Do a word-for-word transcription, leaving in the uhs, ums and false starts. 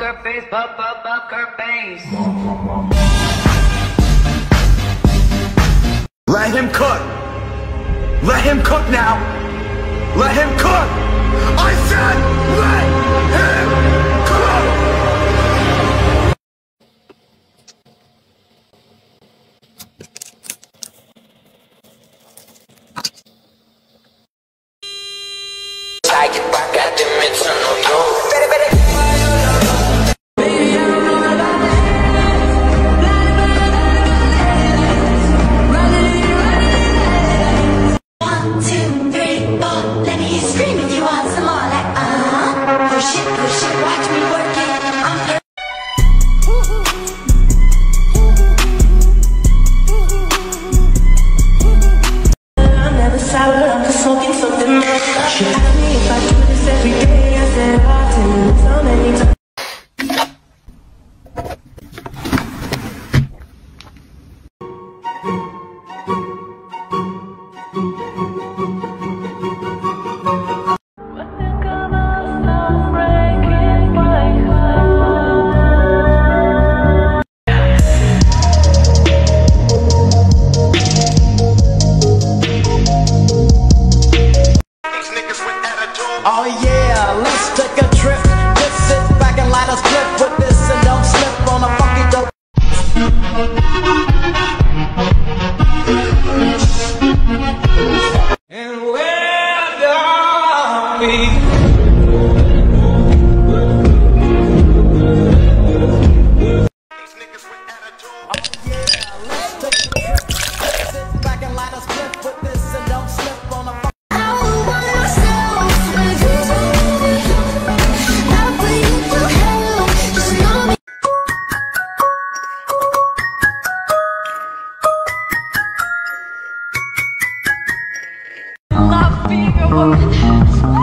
Her face, buck, buck, buck her face. Let him cook. Let him cook now. Let him cook. I said let him cook. Take it back at the mitts and no, no. Being a woman.